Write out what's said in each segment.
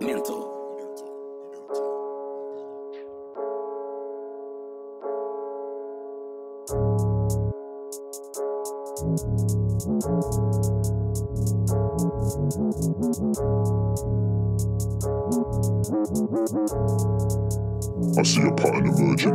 mental. I see a pattern emerging,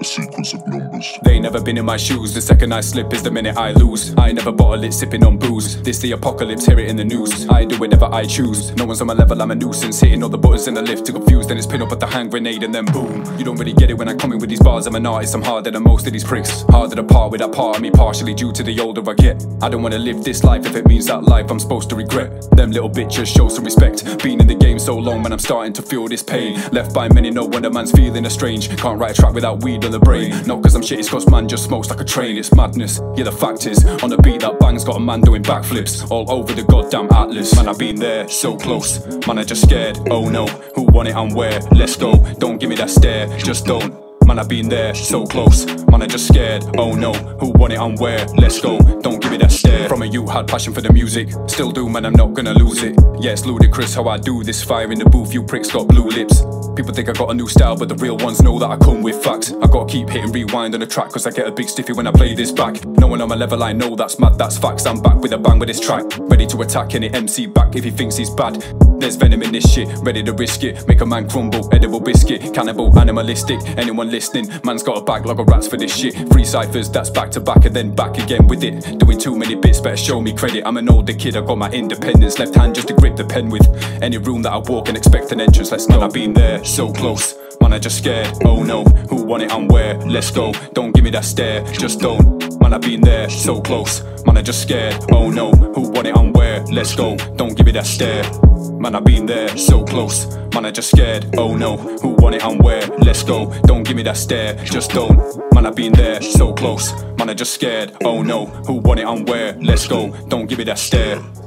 a sequence of numbers. They never been in my shoes. The second I slip is the minute I lose. I never bottle it, sipping on booze. This the apocalypse, hear it in the news. I do whatever I choose. No one's on my level, I'm a nuisance. Hitting all the buttons in the lift to confuse. Then it's pin up with the hand grenade and then boom. You don't really get it when I come in with these bars. I'm an artist, I'm harder than most of these pricks. Harder to part with that part of me, partially due to the older I get. I don't wanna live this life if it means that life I'm supposed to regret. Them little bitches show some respect. Been in the game so long, man, I'm starting to feel this pain. Left by many, no wonder man's feeling strange. Can't write a track without weed the brain. Not cause I'm shit, it's cause man just smokes like a train. It's madness, yeah, the fact is, on the beat that bang's got a man doing backflips all over the goddamn atlas. Man, I've been there, so close. Man, I just scared, oh no. Who want it and where? Let's go, don't give me that stare, just don't. Man, I've been there, so close. Man, I just scared, oh no. Who want it and where? Let's go, don't give me that stare. From a youth had passion for the music. Still do, man, I'm not gonna lose it. Yeah, it's ludicrous how I do this. Fire in the booth, you pricks got blue lips. People think I got a new style, but the real ones know that I come with facts. I gotta keep hitting rewind on the track, cause I get a big stiffy when I play this back. No one on my level, I know that's mad, that's facts. I'm back with a bang with this track, ready to attack any MC back if he thinks he's bad. There's venom in this shit, ready to risk it. Make a man crumble, edible biscuit. Cannibal, animalistic, anyone listening? Man's got a backlog of rats for this shit. Three ciphers, that's back to back and then back again with it. Doing too many bits, better show me credit. I'm an older kid, I got my independence. Left hand just to grip the pen with. Any room that I walk and expect an entrance, let's know. I've been there, so close, man, I just scared, oh no. Who want it and where? Let's go, don't give me that stare, just don't. Man, I've been there, so close, man, I just scared, oh no. Who want it and where? Let's go, don't give me that stare. Man, I've been there, so close, man, I just scared, oh no. Who want it and where? Let's go, don't give me that stare, just don't. Man, I've been there, so close, man, I just scared, oh no. Who want it and where? Let's go, don't give me that stare.